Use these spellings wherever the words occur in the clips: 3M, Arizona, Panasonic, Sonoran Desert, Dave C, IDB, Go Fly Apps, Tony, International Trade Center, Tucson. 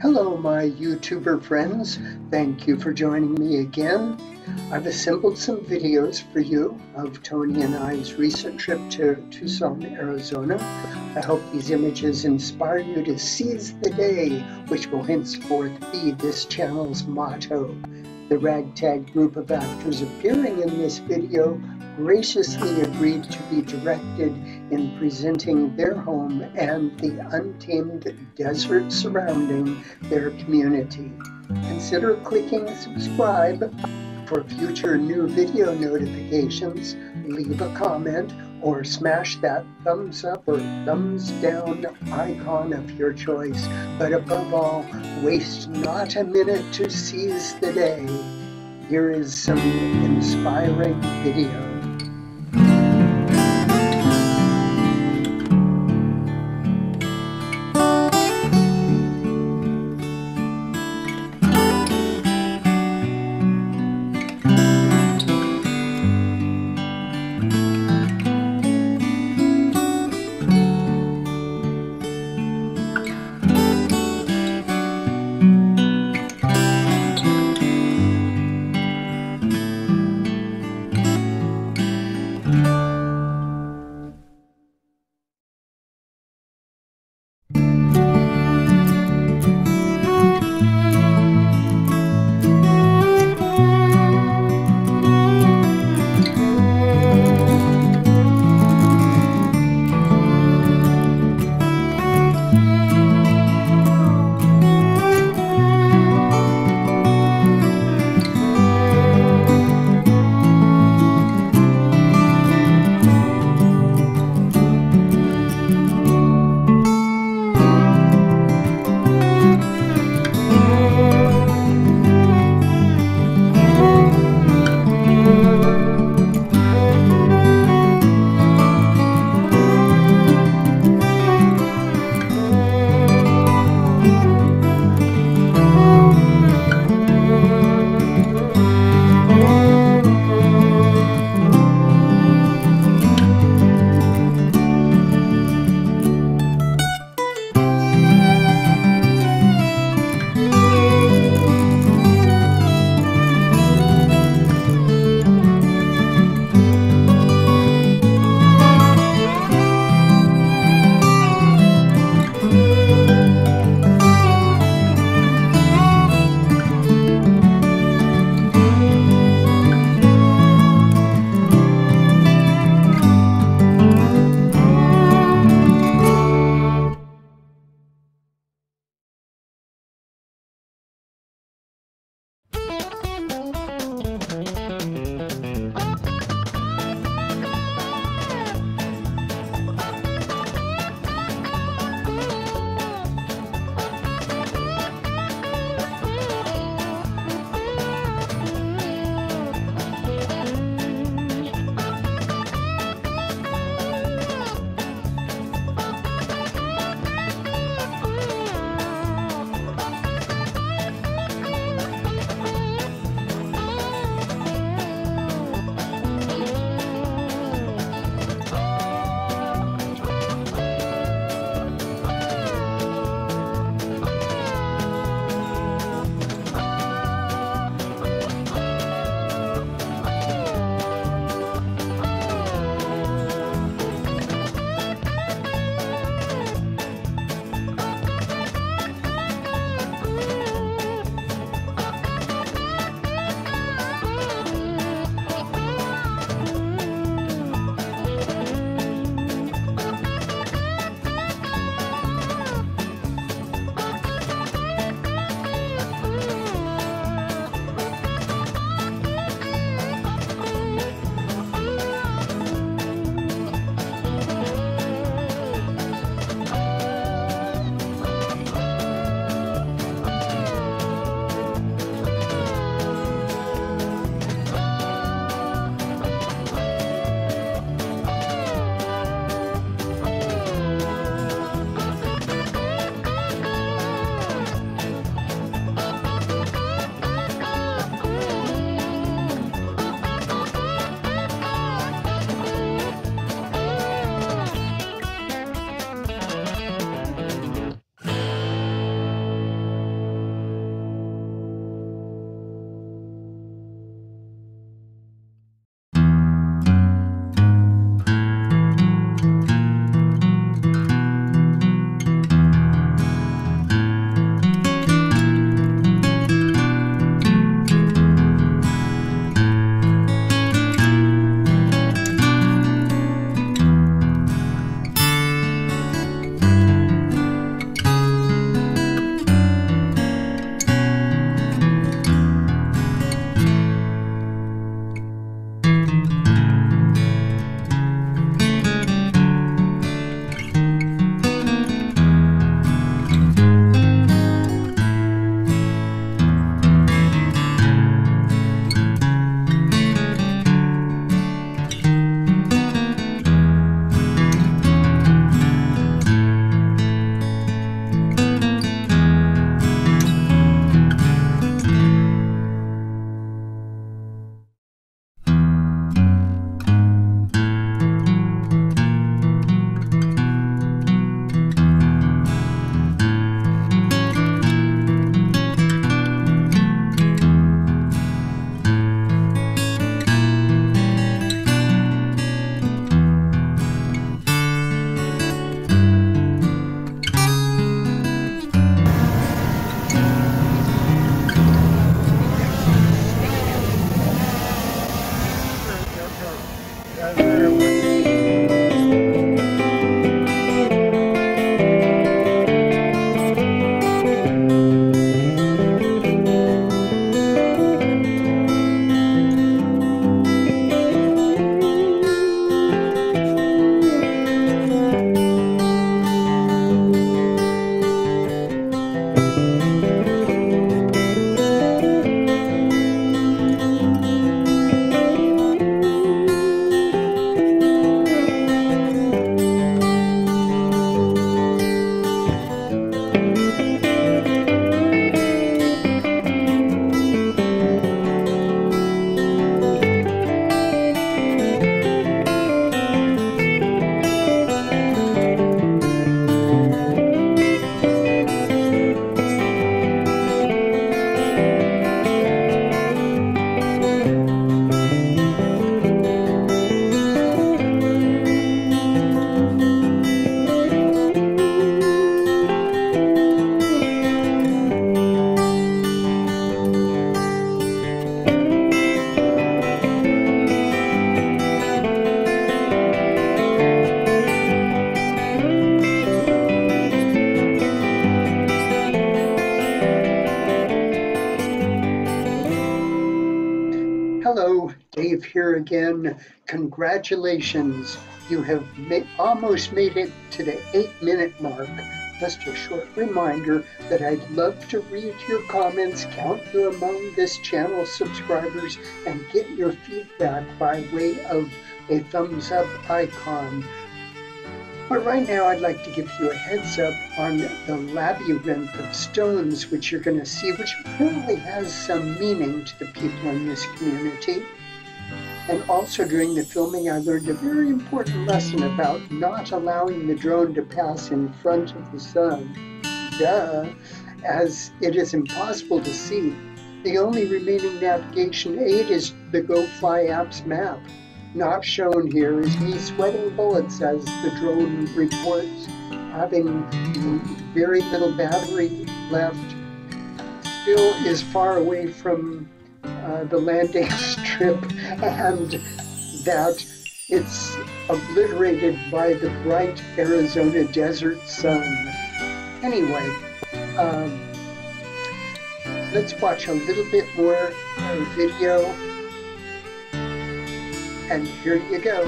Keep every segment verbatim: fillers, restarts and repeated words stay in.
Hello my YouTuber friends, thank you for joining me again. I've assembled some videos for you of Tony and I's recent trip to Tucson, Arizona. I hope these images inspire you to seize the day, which will henceforth be this channel's motto. The ragtag group of actors appearing in this video graciously agreed to be directed in presenting their home and the untamed desert surrounding their community. Consider clicking subscribe for future new video notifications, leave a comment, or smash that thumbs up or thumbs down icon of your choice. But above all, waste not a minute to seize the day. Here is some inspiring video. Dave here again. Congratulations, you have ma almost made it to the eight minute mark. Just a short reminder that I'd love to read your comments, count you among this channel's subscribers, and get your feedback by way of a thumbs up icon. But right now I'd like to give you a heads up on the labyrinth of stones, which you're going to see, which apparently has some meaning to the people in this community. And also during the filming, I learned a very important lesson about not allowing the drone to pass in front of the sun. Duh, as it is impossible to see. The only remaining navigation aid is the Go Fly Apps map. Not shown here is me sweating bullets as the drone reports having very little battery left. Still is far away from Uh, the landing strip, and that it's obliterated by the bright Arizona desert sun. Anyway, um, let's watch a little bit more uh, video, and here you go.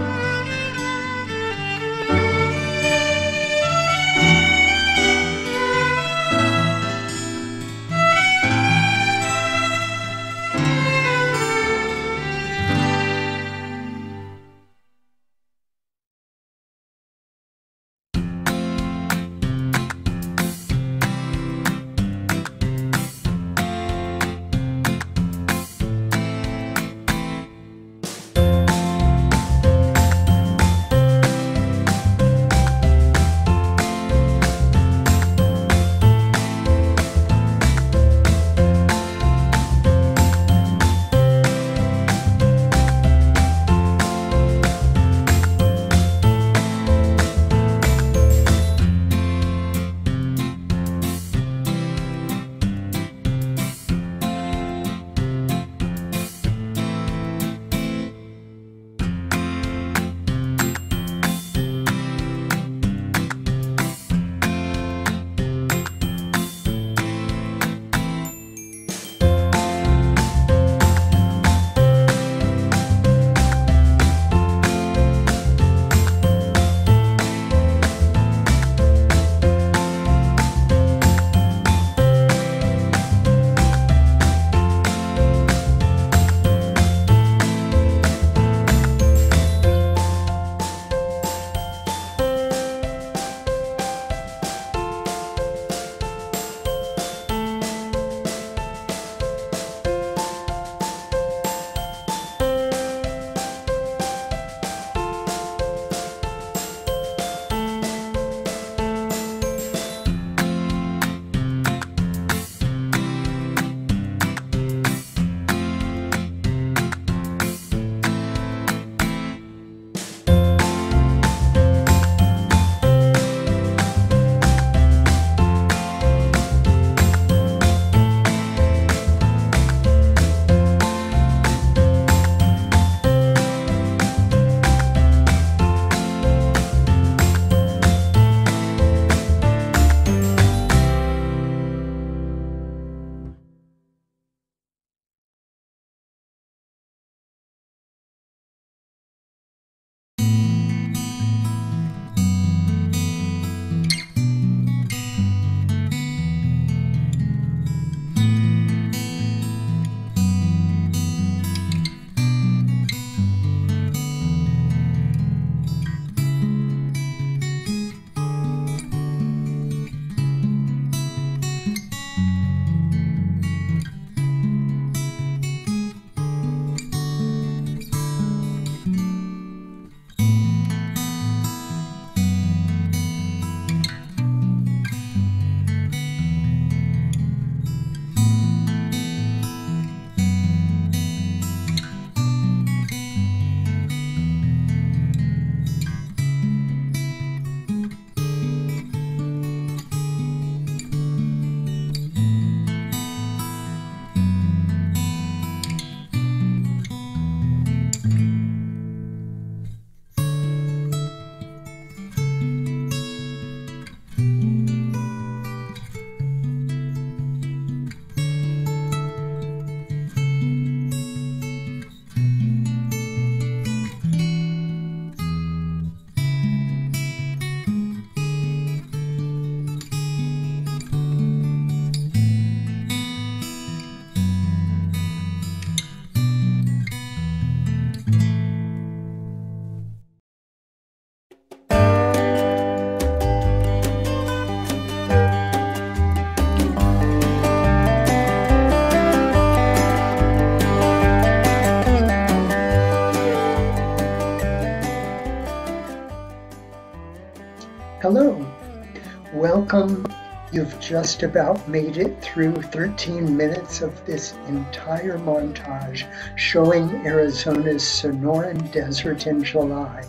Welcome. You've just about made it through thirteen minutes of this entire montage showing Arizona's Sonoran Desert in July.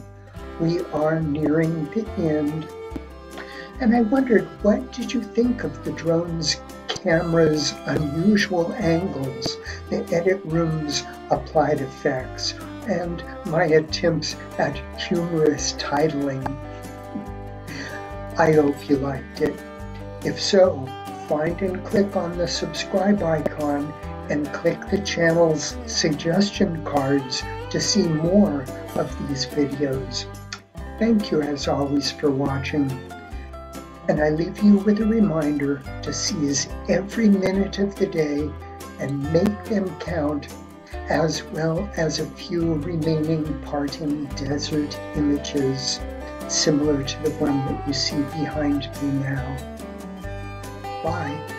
We are nearing the end. And I wondered, what did you think of the drone's camera's unusual angles, the edit room's applied effects, and my attempts at humorous titling? I hope you liked it. If so, find and click on the subscribe icon and click the channel's suggestion cards to see more of these videos. Thank you as always for watching, and I leave you with a reminder to seize every minute of the day and make them count, as well as a few remaining parting desert images, similar to the one that you see behind me now. Bye.